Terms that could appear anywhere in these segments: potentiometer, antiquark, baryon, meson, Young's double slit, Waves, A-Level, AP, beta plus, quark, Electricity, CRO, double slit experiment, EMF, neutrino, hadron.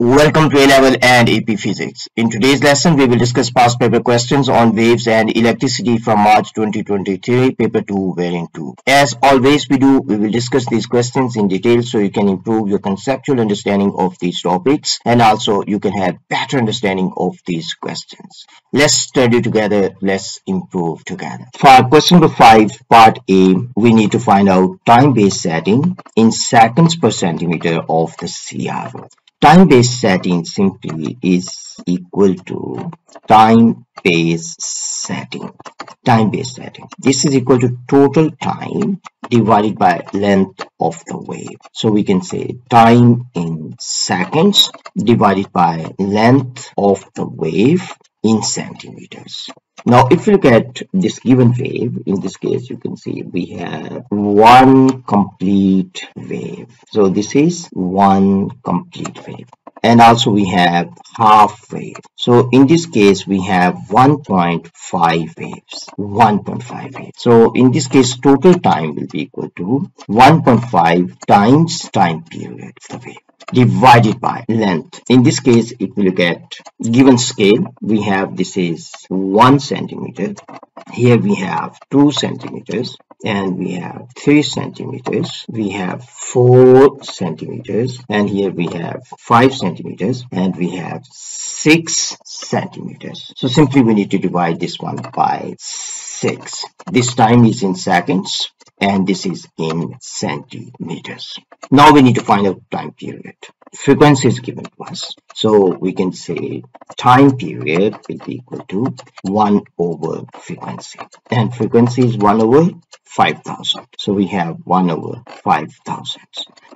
Welcome to A-Level and AP Physics. In today's lesson, we will discuss past paper questions on waves and electricity from March 2023, Paper 2, Variant 2. As always we do, we will discuss these questions in detail so you can improve your conceptual understanding of these topics and also you can have better understanding of these questions. Let's study together, let's improve together. For question number 5, part A, we need to find out time-based setting in seconds per centimeter of the CRO. Time-based setting simply is equal to time-based setting. This is equal to total time divided by length of the wave. So we can say time in seconds divided by length of the wave in centimeters. Now if you look at this given wave, in this case you can see we have one complete wave. So this is one complete wave. And also we have half wave. So in this case we have 1.5 waves. 1.5 waves. So in this case total time will be equal to 1.5 times time period of the wave divided by length. In this case, if we look at given scale, we have this is 1 centimeter. Here we have 2 centimeters. And we have 3 centimeters, we have 4 centimeters, and here we have 5 centimeters, and we have 6 centimeters. So simply we need to divide this one by 6. This time is in seconds and this is in centimeters. Now we need to find out time period. Frequency is given to us, so we can say time period will be equal to 1 over frequency, and frequency is 1 over 5,000. So we have 1 over 5,000.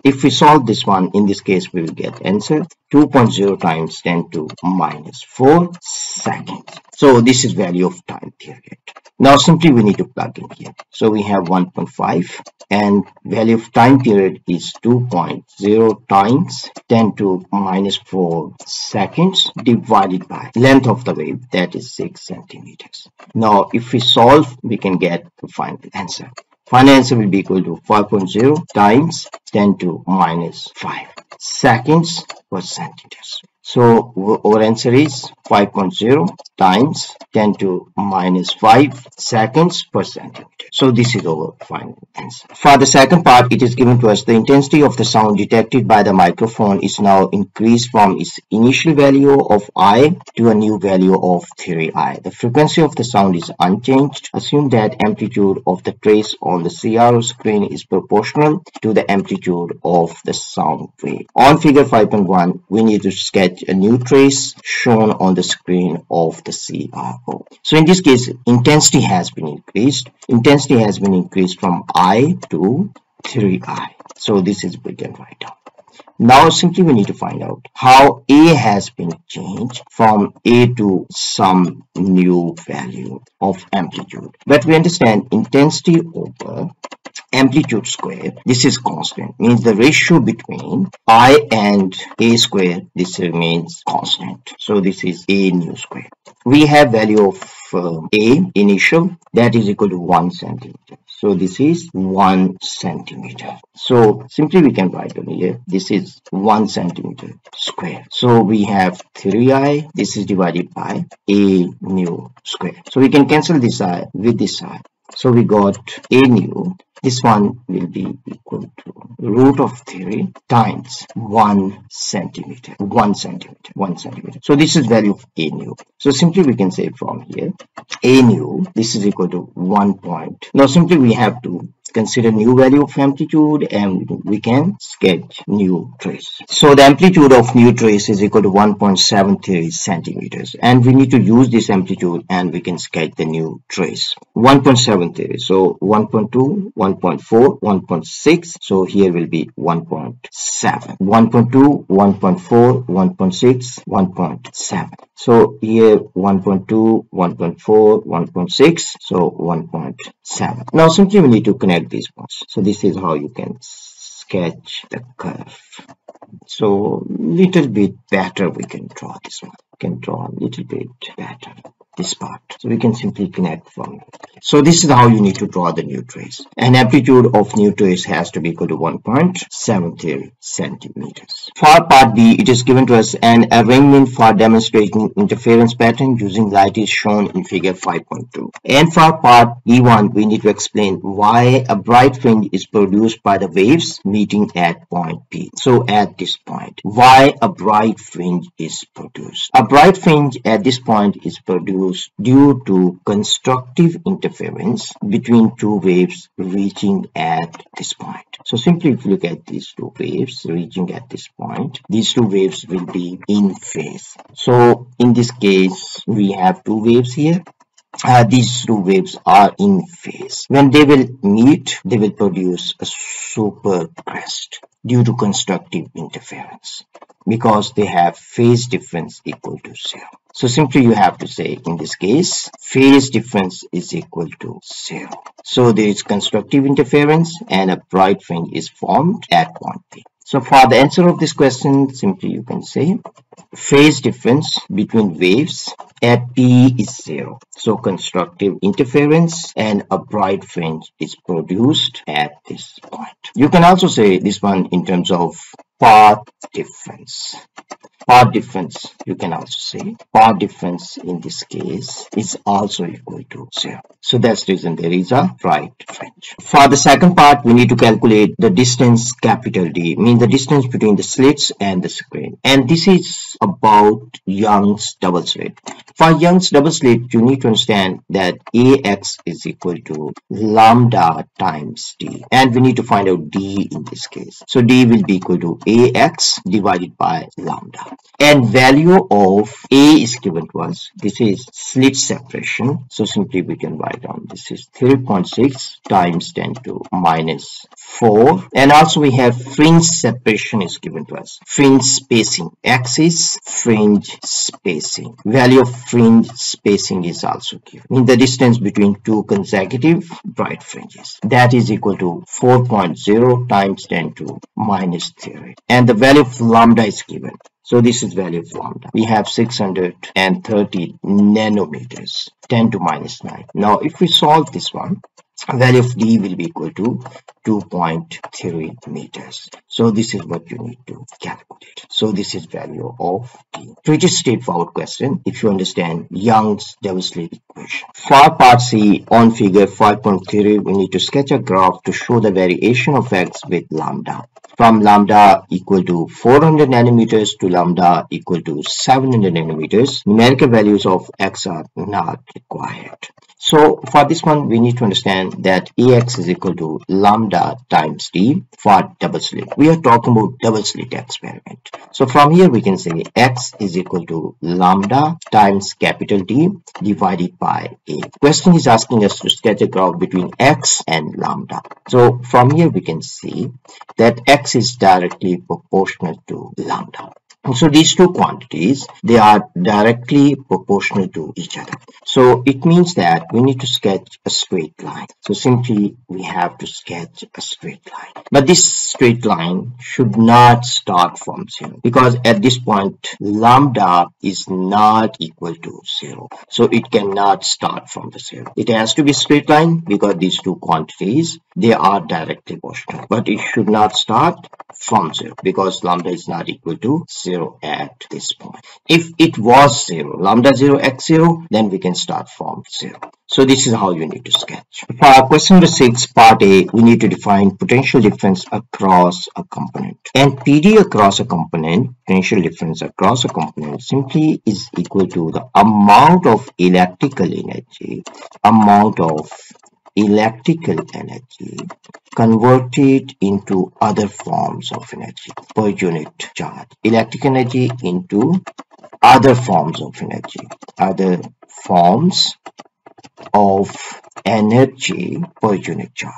If we solve this one, in this case we will get answer 2.0 times 10 to minus 4 seconds. So this is value of time period. Now simply we need to plug in here. So we have 1.5 and value of time period is 2.0 times 10 to minus 4 seconds divided by length of the wave, that is 6 centimeters. Now if we solve, we can get the final answer. Final answer will be equal to 5.0 times 10 to minus 5 seconds per centimeters. So our answer is 5.0 times 10 to minus 5 seconds per centimeter. So this is our final answer. For the second part, it is given to us the intensity of the sound detected by the microphone is now increased from its initial value of I to a new value of 3I. The frequency of the sound is unchanged. Assume that amplitude of the trace on the CRO screen is proportional to the amplitude of the sound wave. On figure 5.1, we need to sketch a new trace shown on the screen of the CRO. So in this case, intensity has been increased. Intensity has been increased from I to 3I. So this is we can write down. Now simply we need to find out how A has been changed from A to some new value of amplitude. But we understand intensity over amplitude squared, this is constant, means the ratio between I and A squared, this remains constant. So this is A nu squared. We have value of A initial, that is equal to 1 centimeter. So this is 1 centimeter. So simply we can write on here, this is 1 centimeter squared. So we have 3i, this is divided by A nu squared. So we can cancel this I with this I. So we got A nu. This one will be equal to root of 3 times 1 centimeter. So this is value of A nu. So simply we can say from here, A nu, this is equal to 1. Now simply we have to consider new value of amplitude and we can sketch new trace. So the amplitude of new trace is equal to 1.73 centimeters and we need to use this amplitude and we can sketch the new trace. 1.73, so 1.2, 1.4, 1.6, so here will be 1.7. 1.2, 1.4, 1.6, 1.7. So here 1.2, 1.4, 1.6, so 1.7. Now simply we need to connect these ones. So this is how you can sketch the curve. So little bit better we can draw this one. We can draw a little bit better. this part. So we can simply connect from it. So this is how you need to draw the new trace. An amplitude of new trace has to be equal to 1.73 centimeters. For part B, it is given to us an arrangement for demonstrating interference pattern using light is shown in figure 5.2. And for part B1, we need to explain why a bright fringe is produced by the waves meeting at point P. So at this point, why a bright fringe is produced? A bright fringe at this point is produced due to constructive interference between two waves reaching at this point. So simply if you look at these two waves reaching at this point, these two waves will be in phase. So in this case, we have two waves here. These two waves are in phase. When they will meet, they will produce a super crest due to constructive interference, because they have phase difference equal to 0. So simply you have to say in this case, phase difference is equal to 0. So there is constructive interference and a bright fringe is formed at point P. So for the answer of this question, simply you can say phase difference between waves at P is 0. So constructive interference and a bright fringe is produced at this point. You can also say this one in terms of path difference. Path difference, you can also say path difference in this case is also equal to 0. So that's the reason there is a bright fringe. For the second part, we need to calculate the distance capital D, means the distance between the slits and the screen. And this is about Young's double slit. For Young's double slit, you need to understand that AX is equal to lambda times D. And we need to find out D in this case. So D will be equal to AX divided by lambda. And value of A is given to us. This is slit separation. So simply we can write down this is 3.6 times 10 to minus 4. And also we have fringe separation is given to us. Fringe spacing. X is fringe spacing. Value of fringe spacing is also given. In the distance between two consecutive bright fringes. That is equal to 4.0 times 10 to minus 3. And the value of lambda is given. So this is value of lambda. We have 630 nanometers, 10 to minus 9. Now, if we solve this one, value of D will be equal to 2.3 meters. So this is what you need to calculate. So this is value of D. Pretty straightforward question if you understand Young's double slit equation. For part C on figure 5.3, we need to sketch a graph to show the variation of X with lambda. From lambda equal to 400 nanometers to lambda equal to 700 nanometers, numerical values of X are not required. So for this one, we need to understand that AX is equal to lambda times D for double slit. We are talking about double slit experiment. So from here, we can say X is equal to lambda times capital D divided by A. Question is asking us to sketch a graph between X and lambda. So from here, we can see that X is directly proportional to lambda. So these two quantities, they are directly proportional to each other. So it means that we need to sketch a straight line. So simply we have to sketch a straight line. But this straight line should not start from 0, because at this point lambda is not equal to 0. So it cannot start from the 0. It has to be a straight line because these two quantities, they are directly proportional. But it should not start from 0 because lambda is not equal to 0. At this point. If it was 0, lambda 0, x 0, then we can start from 0. So this is how you need to sketch. For question number 6, part A, we need to define potential difference across a component. And PD across a component, potential difference across a component, simply is equal to the amount of electrical energy converted into other forms of energy per unit charge. Electrical energy into other forms of energy. Other forms of energy per unit charge.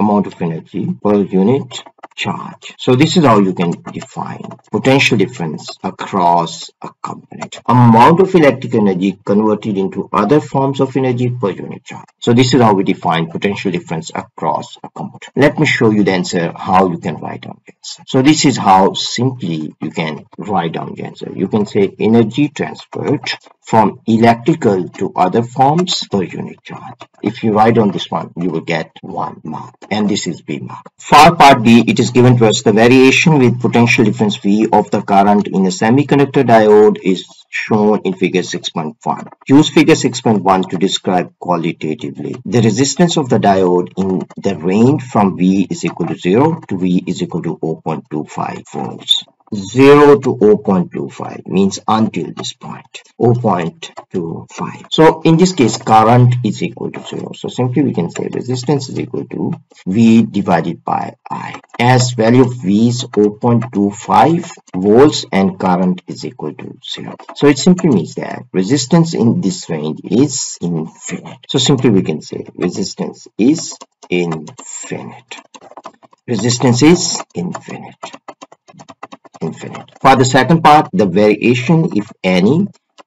Amount of energy per unit charge. So this is how you can define potential difference across a component: amount of electric energy converted into other forms of energy per unit charge. So this is how we define potential difference across a component. Let me show you the answer, how you can write down the answer. So this is how simply you can write down the answer. You can say energy transferred from electrical to other forms per unit charge. If you write on this one, you will get 1 mark, and this is B mark. For part B, it is given to us the variation with potential difference V of the current in a semiconductor diode is shown in figure 6.1. Use figure 6.1 to describe qualitatively the resistance of the diode in the range from V is equal to 0 to V is equal to 0.25 volts. 0 to 0.25 means until this point, 0.25. So in this case, current is equal to 0. So simply we can say resistance is equal to V divided by I. As value of V is 0.25 volts and current is equal to 0. So it simply means that resistance in this range is infinite. So simply we can say resistance is infinite. Resistance is infinite. Infinite. For the second part, the variation, if any,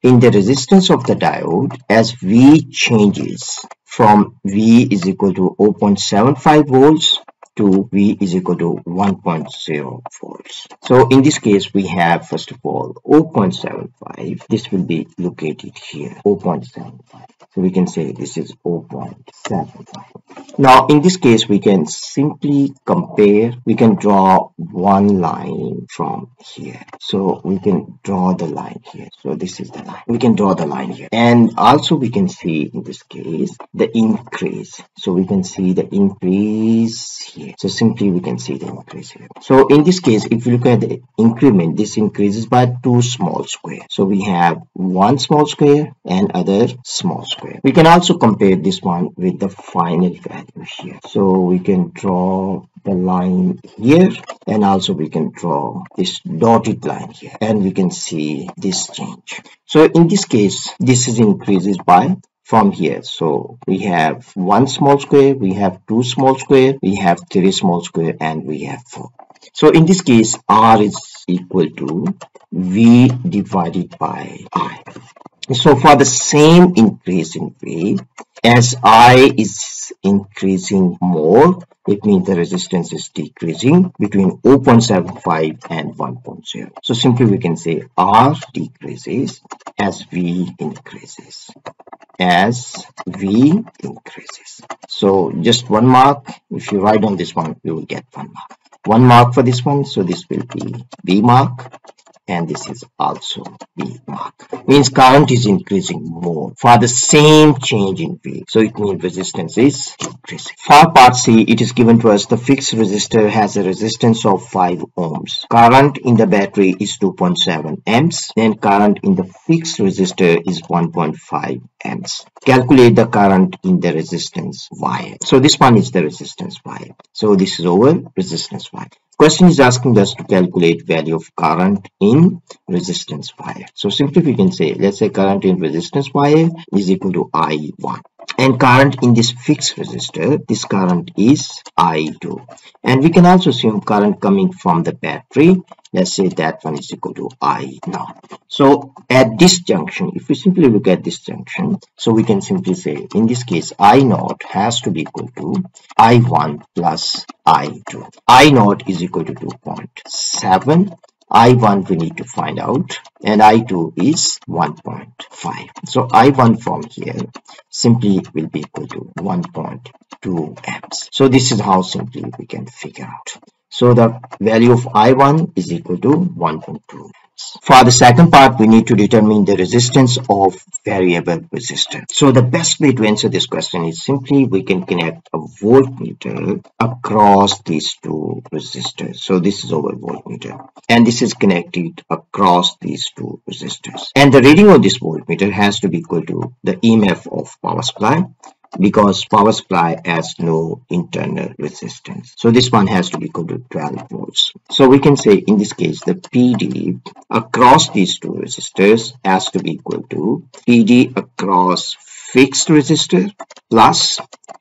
in the resistance of the diode as V changes from V is equal to 0.75 volts to V is equal to 1.0 volts. So in this case, we have, first of all, 0.75. This will be located here, 0.75. So we can say this is 0.75. Now in this case, we can simply compare, we can draw one line from here. So we can draw the line here. So this is the line. We can draw the line here. And also we can see in this case, the increase. So we can see the increase here. So simply we can see the increase here. So in this case, if you look at the increment, this increases by 2 small squares. So we have 1 small square and other small square. We can also compare this one with the final value here. So we can draw the line here, and also we can draw this dotted line here, and we can see this change. So in this case, this is increases by from here. So we have 1 small square, we have 2 small square, we have 3 small square, and we have 4. So in this case, R is equal to V divided by I. So for the same increase in V, as I is increasing more, it means the resistance is decreasing between 0.75 and 1.0. So simply we can say R decreases as V increases. As V increases. So just 1 mark. If you write on this one, you will get 1 mark. 1 mark for this one. So this will be B mark. And this is also B mark. Means current is increasing more for the same change in V. So it means resistance is increasing. For part C, it is given to us the fixed resistor has a resistance of 5 ohms. Current in the battery is 2.7 amps. Then current in the fixed resistor is 1.5 amps. Calculate the current in the resistance wire. So this one is the resistance wire. So this is over resistance wire. Question is asking us to calculate value of current in resistance wire. So simply we can say, let's say current in resistance wire is equal to I1. And current in this fixed resistor, this current is I2. And we can also assume current coming from the battery. Let's say that one is equal to I now. So at this junction, if we simply look at this junction, so we can simply say in this case, I0 has to be equal to I1 plus I2. I0 is equal to 2.7. I1 we need to find out, and I2 is 1.5. So I1 from here simply will be equal to 1.2 amps. So this is how simply we can figure out. So the value of I1 is equal to 1.2. For the second part, we need to determine the resistance of variable resistor. So the best way to answer this question is simply we can connect a voltmeter across these 2 resistors. So this is over voltmeter, and this is connected across these 2 resistors. And the reading of this voltmeter has to be equal to the EMF of power supply, because power supply has no internal resistance. So this one has to be equal to 12 volts. So we can say in this case, the PD across these 2 resistors has to be equal to PD across fixed resistor plus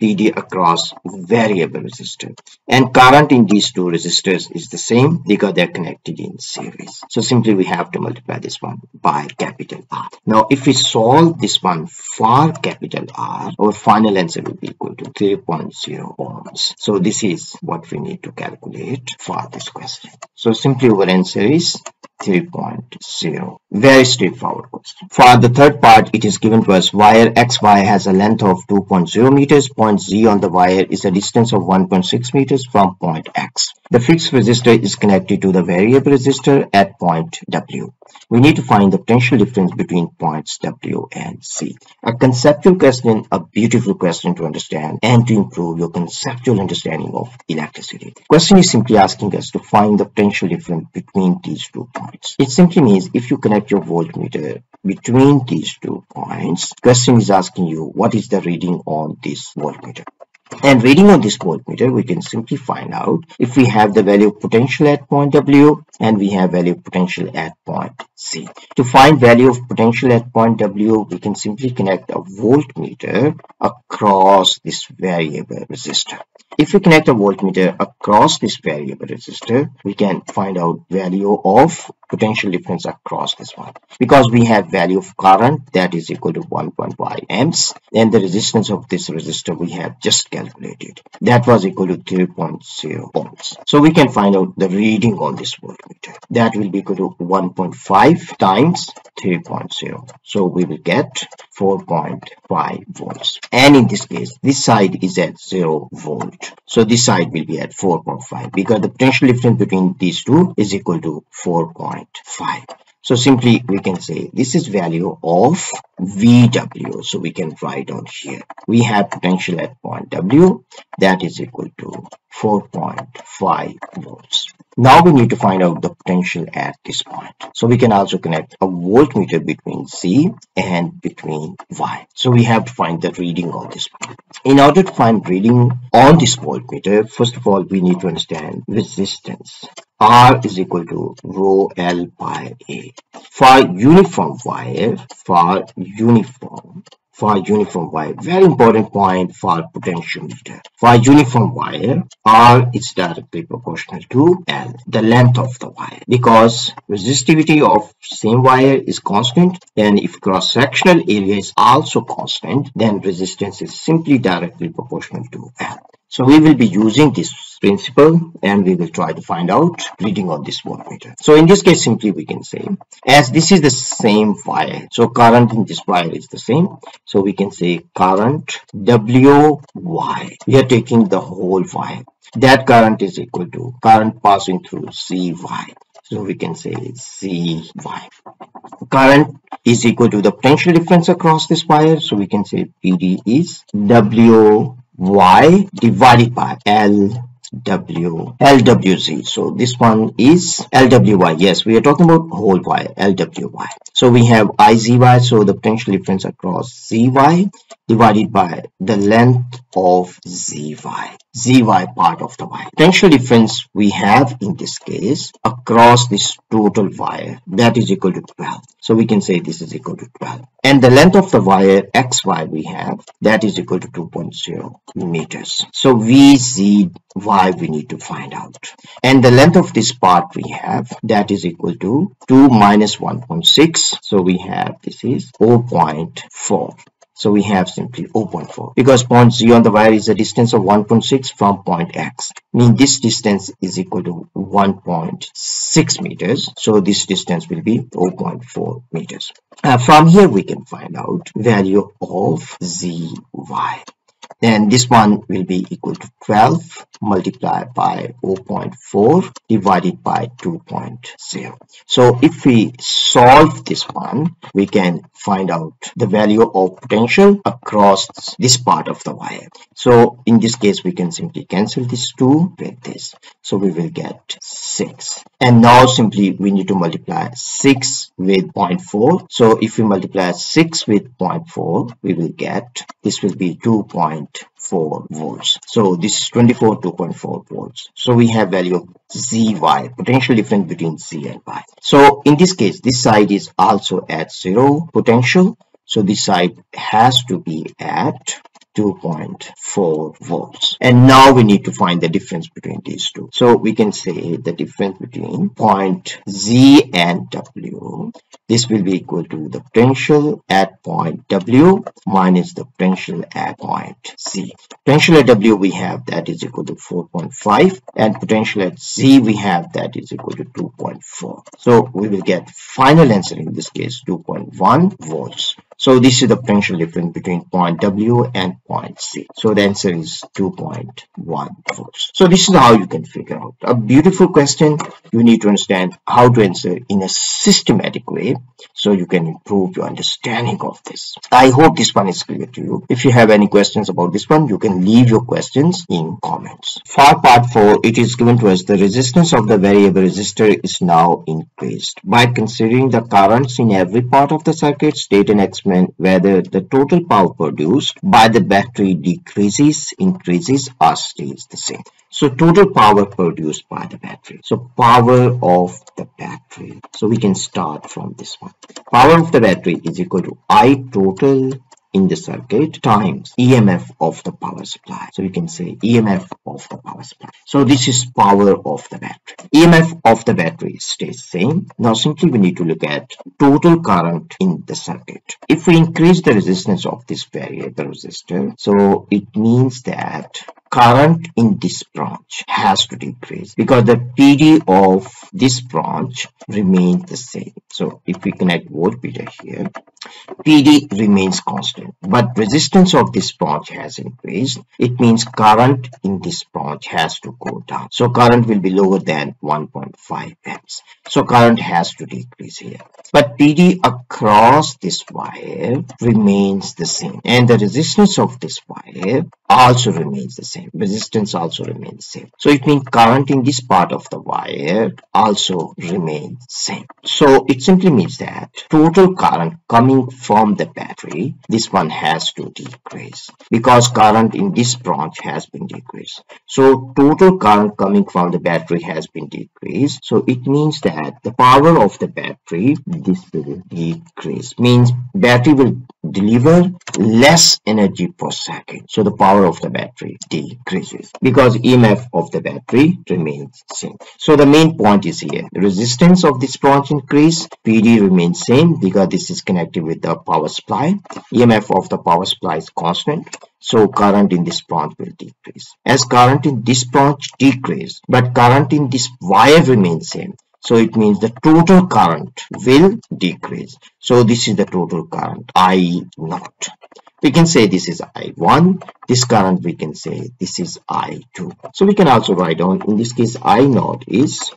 TD across variable resistor, and current in these two resistors is the same because they are connected in series. So simply we have to multiply this one by capital R. Now if we solve this one for capital R, our final answer will be equal to 3.0 ohms. So this is what we need to calculate for this question. So simply our answer is 3.0. Very straightforward question. For the third part, it is given to us wire XY has a length of 2.0 meters. Point Z on the wire is a distance of 1.6 meters from point X. The fixed resistor is connected to the variable resistor at point W. We need to find the potential difference between points W and Z. A conceptual question, a beautiful question to understand and to improve your conceptual understanding of electricity. Question is simply asking us to find the potential difference between these 2 points. It simply means if you connect your voltmeter between these 2 points, question is asking you what is the reading on this voltmeter. And reading on this voltmeter, we can simply find out if we have the value of potential at point W and we have value of potential at point Z. To find value of potential at point W, we can simply connect a voltmeter across this variable resistor. If we connect a voltmeter across this variable resistor, we can find out value of potential difference across this one, because we have value of current that is equal to 1.5 amps and the resistance of this resistor we have just calculated, that was equal to 3.0 ohms. So we can find out the reading on this voltmeter, that will be equal to 1.5 times 3.0. So we will get 4.5 volts, and in this case this side is at 0 volt, so this side will be at 4.5 because the potential difference between these two is equal to 4.5. So simply we can say this is value of VW. So we can write on here we have potential at point W that is equal to 4.5 volts. Now we need to find out the potential at this point. So we can also connect a voltmeter between Z and between Y. So we have to find the reading on this point. In order to find reading on this voltmeter, first of all, we need to understand resistance. R is equal to rho L by A. For uniform wire, for uniform wire, very important point for potentiometer. For uniform wire, R is directly proportional to L, the length of the wire, because resistivity of same wire is constant, and if cross-sectional area is also constant, then resistance is simply directly proportional to L. So we will be using this principle and we will try to find out reading on this voltmeter. So in this case, simply we can say, as this is the same wire, so current in this wire is the same. So we can say current WY, we are taking the whole wire. That current is equal to current passing through CY. So we can say CY. Current is equal to the potential difference across this wire. So we can say PD is WY divided by LWZ. So this one is LWY. Yes, we are talking about whole wire, LWY. So we have IZY, so the potential difference across ZY divided by the length of ZY, ZY part of the wire. Potential difference we have in this case across this total wire, that is equal to 12. So we can say this is equal to 12. And the length of the wire XY we have, that is equal to 2.0 meters. So VZY we need to find out. And the length of this part we have, that is equal to 2 minus 1.6. So we have, this is 0.4. So we have simply 0.4 because point Z on the wire is a distance of 1.6 from point X. Mean this distance is equal to 1.6 meters. So this distance will be 0.4 meters. From here we can find out value of ZY. Then this one will be equal to 12 multiplied by 0.4 divided by 2.0. So if we solve this one, we can find out the value of potential across this part of the wire. So in this case, we can simply cancel this 2 with this. So we will get 6. And now simply we need to multiply 6 with 0.4. So if we multiply 6 with 0.4, we will get, this will be 2.4 volts. So this is 2.4 volts. So we have value of ZY, potential difference between Z and Y. So in this case, this side is also at 0 potential, So the side has to be at 2.4 volts. And now we need to find the difference between these two. So we can say the difference between point Z and W. This will be equal to the potential at point W minus the potential at point Z. Potential at W we have that is equal to 4.5, and potential at Z we have that is equal to 2.4. So we will get final answer in this case 2.1 volts. So this is the potential difference between point W and point C. So the answer is 2.1 volts. So this is how you can figure out a beautiful question. You need to understand how to answer in a systematic way so you can improve your understanding of this. I hope this one is clear to you. If you have any questions about this one, you can leave your questions in comments. For part 4, it is given to us the resistance of the variable resistor is now increased by considering the currents in every part of the circuit, state and experiment, whether the total power produced by the battery decreases, increases, or stays the same. So total power produced by the battery. So power of the battery. So we can start from this one. Power of the battery is equal to I total in the circuit times EMF of the power supply. So we can say EMF of the power supply. So this is power of the battery. EMF of the battery stays same. Now simply we need to look at total current in the circuit. If we increase the resistance of this variable resistor, so it means that current in this branch has to decrease because the PD of this branch remains the same. So if we connect voltmeter here, PD remains constant, but resistance of this branch has increased. It means current in this branch has to go down. So current will be lower than 1.5 amps. So current has to decrease here. But PD across this wire remains the same. And the resistance of this wire also remains the same. Resistance also remains the same. So it means current in this part of the wire also remains the same. So it simply means that total current coming from the battery, this one has to decrease because current in this branch has been decreased. So total current coming from the battery has been decreased. So it means that the power of the battery, this will decrease. Means battery will deliver less energy per second. So the power of the battery decreases because EMF of the battery remains same. So the main point is here, resistance of this branch increase, PD remains same because this is connected with the power supply. EMF of the power supply is constant. So current in this branch will decrease. As current in this branch decreases, but current in this wire remains same. So it means the total current will decrease. So this is the total current, I0. We can say this is I1. This current we can say this is I2. So we can also write down, in this case, I0 is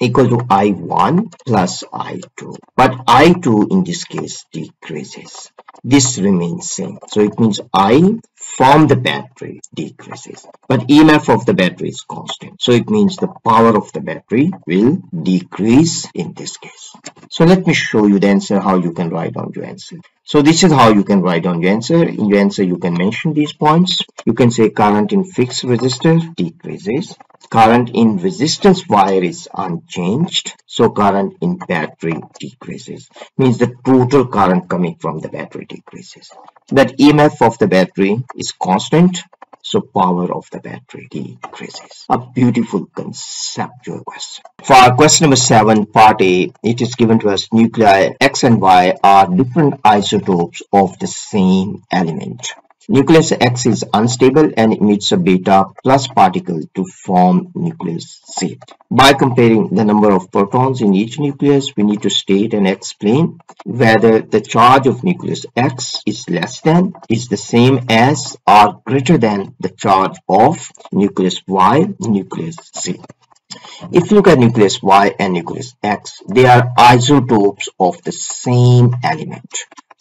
equal to I1 plus I2. But I2 in this case decreases. This remains same. So it means I from the battery decreases. But EMF of the battery is constant. So it means the power of the battery will decrease in this case. So let me show you the answer, how you can write down your answer. So this is how you can write down your answer. In your answer, you can mention these points. You can say current in fixed resistor decreases. Current in resistance wire is unchanged. So current in battery decreases. Means the total current coming from the battery decreases. That EMF of the battery is constant. So power of the battery decreases. A beautiful conceptual question. For question number 7, part A, it is given to us nuclei X and Y are different isotopes of the same element. Nucleus X is unstable and emits a beta plus particle to form nucleus Z. By comparing the number of protons in each nucleus, we need to state and explain whether the charge of nucleus X is less than, is the same as, or greater than the charge of nucleus Y, nucleus Z. If you look at nucleus Y and nucleus X, they are isotopes of the same element.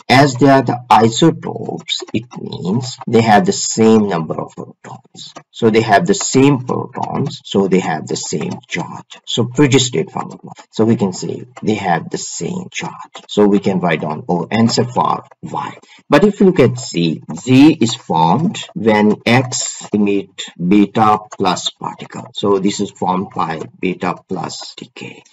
As they are the isotopes, it means they have the same number of protons. So they have the same protons, so they have the same charge. So pretty straightforward. So we can say they have the same charge. So we can write down our answer for Y. But if you look at Z, Z is formed when X emits beta plus particle. So this is formed by beta plus decay.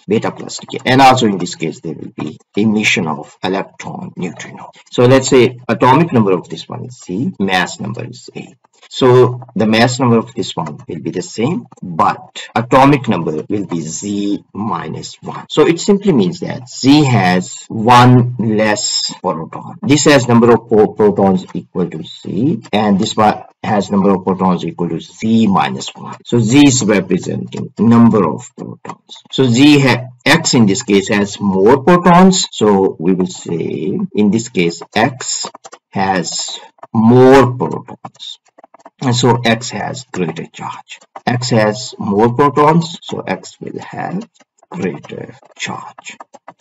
And also in this case, there will be emission of electron neutrino. now. So let's say atomic number of this one is C, mass number is A. So the mass number of this one will be the same, but atomic number will be Z minus 1. So it simply means that Z has one less proton. This has number of protons equal to Z, and this one has number of protons equal to Z minus 1. So Z is representing number of protons. So Z X in this case has more protons. So we will say in this case X has more protons. And so X has greater charge. X has more protons, so X will have greater charge.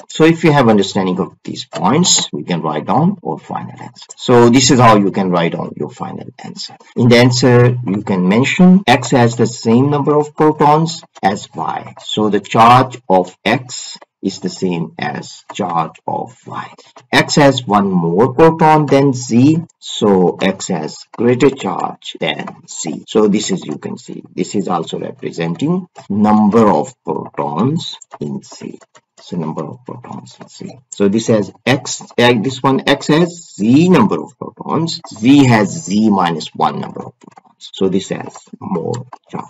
So if you have understanding of these points, we can write down our final answer. So this is how you can write down your final answer. In the answer, you can mention X has the same number of protons as Y. So the charge of X is the same as charge of Y. X has one more proton than Z, so X has greater charge than Z. So this is, you can see, this is also representing number of protons in Z. So number of protons in Z. So this has X, this one X has Z number of protons, Z has Z minus 1 number of protons. So this has more charge.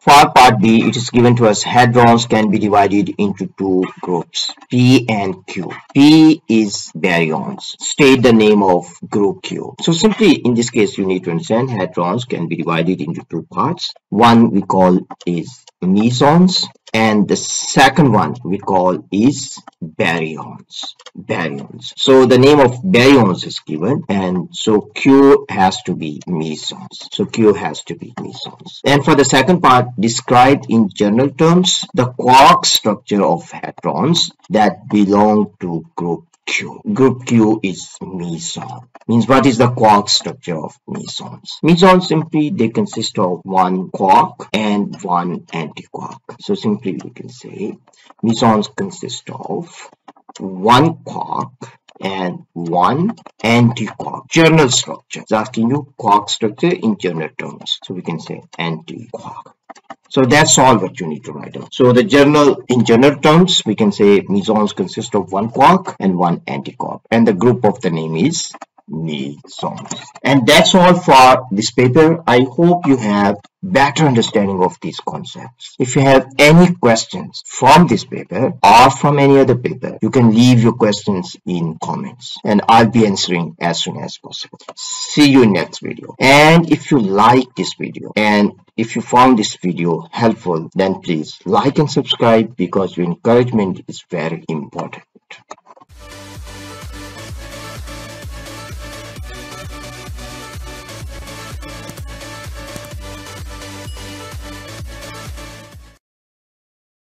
For part B, it is given to us hadrons can be divided into two groups, P and Q. P is baryons. State the name of group Q. So simply in this case, you need to understand hadrons can be divided into two parts. One we call is mesons, and the second one we call is baryons. So the name of baryons is given, and so Q has to be mesons. And for the second part, describe in general terms the quark structure of hadrons that belong to group Q. Group Q is meson. Means what is the quark structure of mesons? Mesons simply they consist of one quark and one antiquark. So simply we can say mesons consist of one quark and one antiquark. General structure. It's asking you quark structure in general terms. So we can say antiquark. So that's all what you need to write down. So the journal, in general terms, we can say mesons consist of one quark and one antiquark, and the group of the name is mesons. And that's all for this paper. I hope you have better understanding of these concepts. If you have any questions from this paper or from any other paper, you can leave your questions in comments, and I'll be answering as soon as possible. See you in next video. And if you like this video, and if you found this video helpful, then please like and subscribe, because your encouragement is very important.